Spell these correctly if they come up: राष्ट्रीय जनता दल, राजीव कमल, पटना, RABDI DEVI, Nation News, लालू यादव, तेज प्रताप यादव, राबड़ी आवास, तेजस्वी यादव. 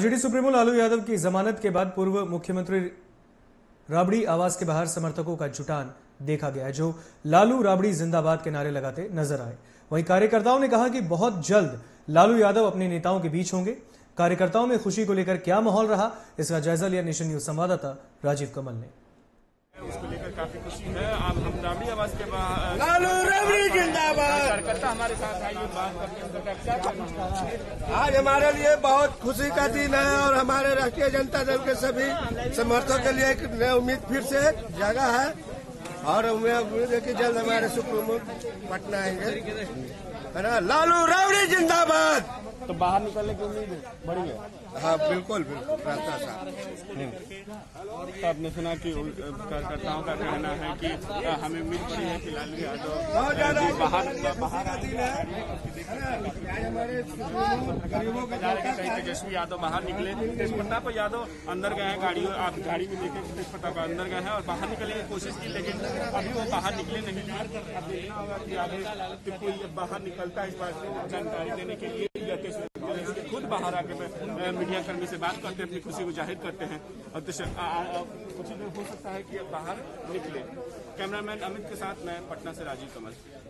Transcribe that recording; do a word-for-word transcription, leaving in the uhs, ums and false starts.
BJD supremo लालू यादव की जमानत के बाद पूर्व मुख्यमंत्री राबड़ी आवास के बाहर समर्थकों का जुटान देखा गया, जो लालू राबड़ी जिंदाबाद के नारे लगाते नजर आए। वहीं कार्यकर्ताओं ने कहा कि बहुत जल्द लालू यादव अपने नेताओं के बीच होंगे। कार्यकर्ताओं में खुशी को लेकर क्या माहौल रहा, इसका जायजा लिया नेशन न्यूज संवाददाता राजीव कमल ने। उसको लेकर काफी खुशी है। आप हम राबड़ी आवास के बाहर लालू राबड़ी जिंदाबाद कार्यकर्ता हमारे साथ आई बात करके। आज हमारे लिए बहुत खुशी का दिन है और हमारे राष्ट्रीय जनता दल के सभी समर्थकों के लिए एक नई उम्मीद फिर से जगह है और उम्मीद है कि जल्द हमारे सुप्रीमो पटना आएंगे, है ना। लालू राबड़ी जिंदाबाद। तो बाहर निकलने की उम्मीद है, बड़ी है। हाँ बिल्कुल बिल्कुल प्रार्थना साहब। तो आपने सुना कि कार्यकर्ताओं का कहना है कि हमें उम्मीद पड़ी है कि लालू यादव बाहर बाहर तेजस्वी यादव बाहर निकले। तेज प्रताप यादव अंदर गए हैं, गाड़ियों आप गाड़ी में लेके तेज प्रताप अंदर गए हैं और बाहर निकलने की कोशिश की, लेकिन अभी वो बाहर निकले नहीं। अब देखना होगा कि आगे कोई बाहर निकलता है इस बात को जानकारी देने के लिए। खुद बाहर आके मीडिया कर्मी से बात करते हैं, अपनी खुशी को जाहिर करते हैं और कुछ हो सकता है कि बाहर निकले। कैमरामैन अमित के साथ मैं पटना से राजीव कमल।